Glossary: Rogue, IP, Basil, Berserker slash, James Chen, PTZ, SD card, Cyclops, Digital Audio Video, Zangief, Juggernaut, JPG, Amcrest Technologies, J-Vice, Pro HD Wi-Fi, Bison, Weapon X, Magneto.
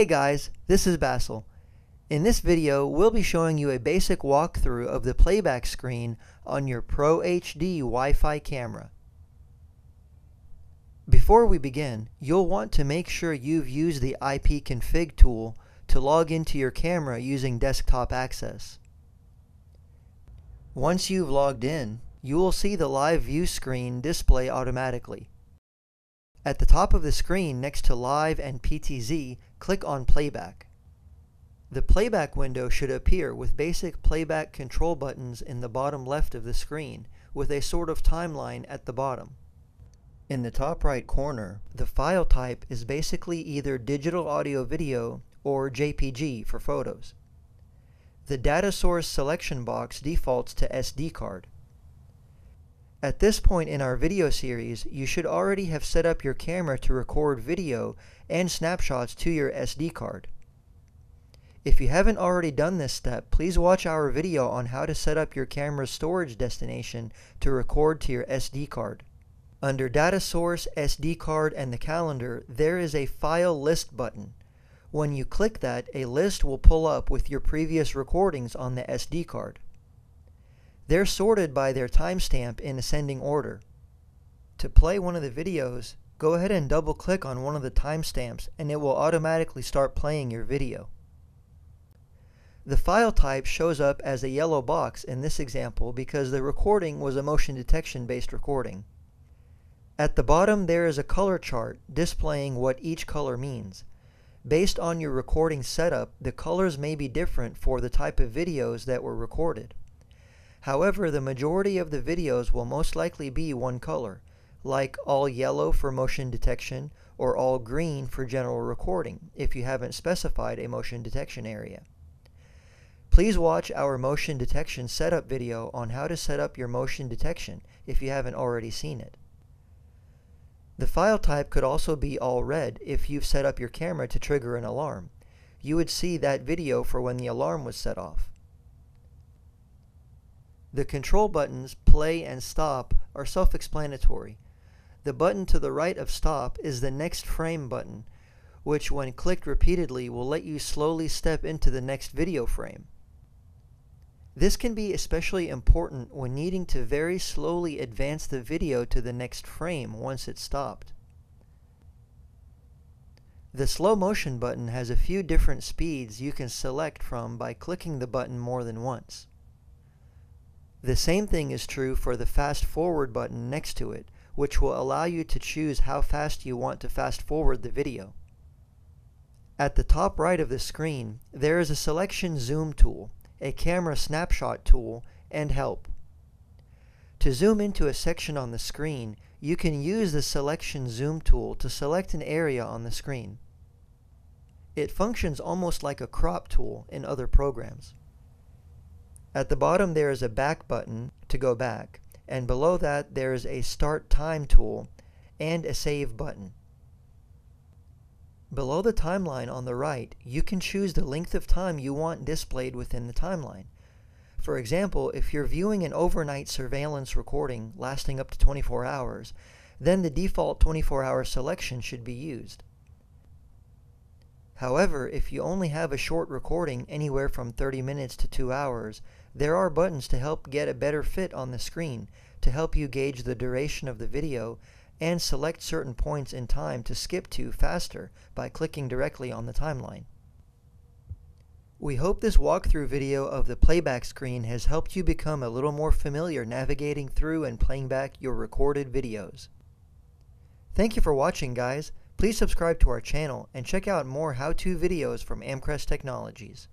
Hey guys, this is Basil. In this video, we'll be showing you a basic walkthrough of the playback screen on your Pro HD Wi-Fi camera. Before we begin, you'll want to make sure you've used the IP config tool to log into your camera using desktop access. Once you've logged in, you will see the live view screen display automatically. At the top of the screen next to Live and PTZ, click on Playback. The Playback window should appear with basic playback control buttons in the bottom left of the screen, with a sort of timeline at the bottom. In the top right corner, the file type is basically either Digital Audio Video or JPG for photos. The Data Source selection box defaults to SD card. At this point in our video series, you should already have set up your camera to record video and snapshots to your SD card. If you haven't already done this step, please watch our video on how to set up your camera's storage destination to record to your SD card. Under Data Source, SD card, and the calendar, there is a File List button. When you click that, a list will pull up with your previous recordings on the SD card. They're sorted by their timestamp in ascending order. To play one of the videos, go ahead and double-click on one of the timestamps and it will automatically start playing your video. The file type shows up as a yellow box in this example because the recording was a motion detection-based recording. At the bottom there is a color chart displaying what each color means. Based on your recording setup, the colors may be different for the type of videos that were recorded. However, the majority of the videos will most likely be one color, like all yellow for motion detection or all green for general recording, if you haven't specified a motion detection area. Please watch our motion detection setup video on how to set up your motion detection if you haven't already seen it. The file type could also be all red if you've set up your camera to trigger an alarm. You would see that video for when the alarm was set off. The control buttons play and stop are self-explanatory. The button to the right of stop is the next frame button, which when clicked repeatedly will let you slowly step into the next video frame. This can be especially important when needing to very slowly advance the video to the next frame once it's stopped. The slow motion button has a few different speeds you can select from by clicking the button more than once. The same thing is true for the fast forward button next to it, which will allow you to choose how fast you want to fast forward the video. At the top right of the screen, there is a selection zoom tool, a camera snapshot tool, and help. To zoom into a section on the screen, you can use the selection zoom tool to select an area on the screen. It functions almost like a crop tool in other programs. At the bottom there is a back button to go back, and below that there is a start time tool and a save button. Below the timeline on the right, you can choose the length of time you want displayed within the timeline. For example, if you're viewing an overnight surveillance recording lasting up to 24 hours, then the default 24-hour selection should be used. However, if you only have a short recording anywhere from 30 minutes to 2 hours, there are buttons to help get a better fit on the screen, to help you gauge the duration of the video, and select certain points in time to skip to faster by clicking directly on the timeline. We hope this walkthrough video of the playback screen has helped you become a little more familiar navigating through and playing back your recorded videos. Thank you for watching, guys. Please subscribe to our channel and check out more how-to videos from Amcrest Technologies.